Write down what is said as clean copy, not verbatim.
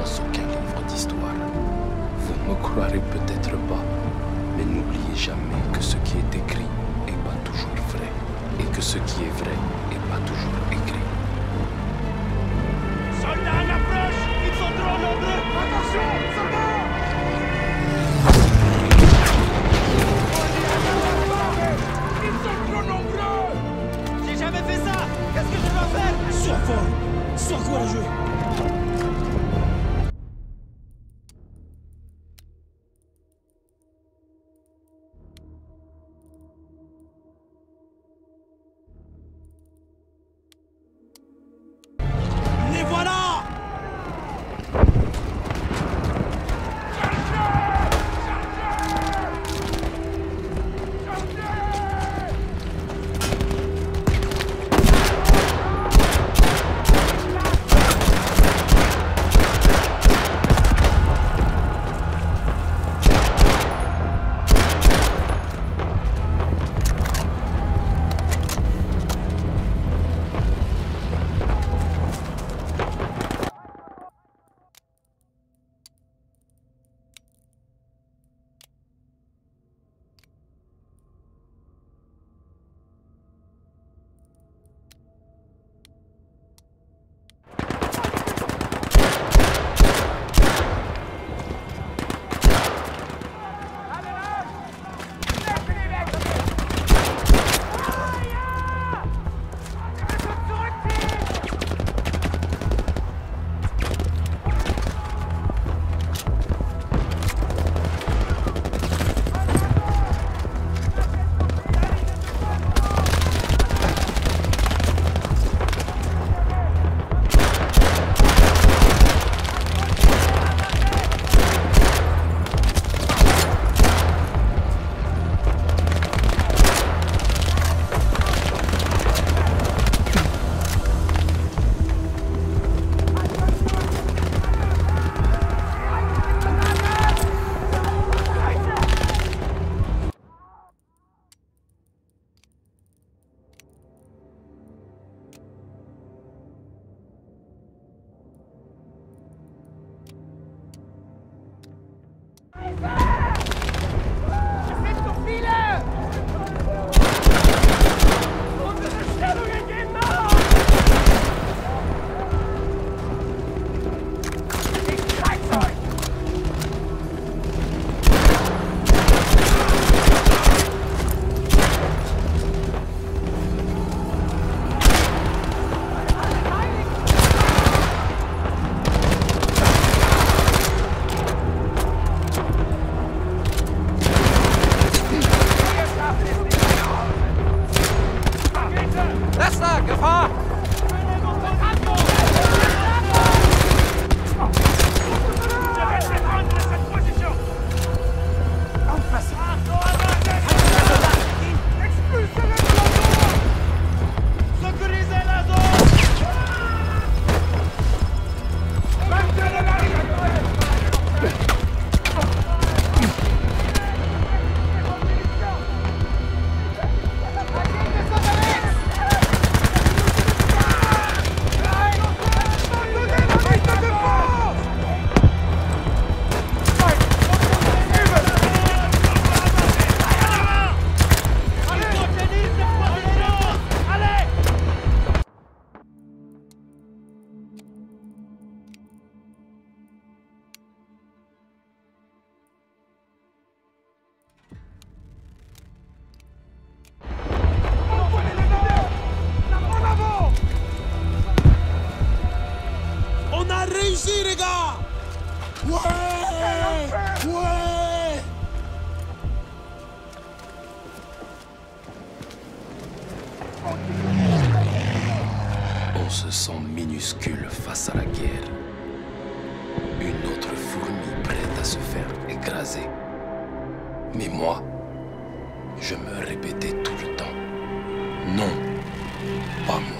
dans aucun livre d'histoire. Vous ne me croirez peut-être pas, mais n'oubliez jamais que ce qui est écrit n'est pas toujours vrai, et que ce qui est vrai n'est pas toujours écrit. Soldats en approche! Ils sont trop nombreux! Attention, soldats! Ils sont trop nombreux! J'ai jamais fait ça! Qu'est-ce que je dois faire? Sois fort! Sois courageux! On se sent minuscule face à la guerre. Une autre fourmi prête à se faire écraser. Mais moi, je me répétais tout le temps. Non, pas moi.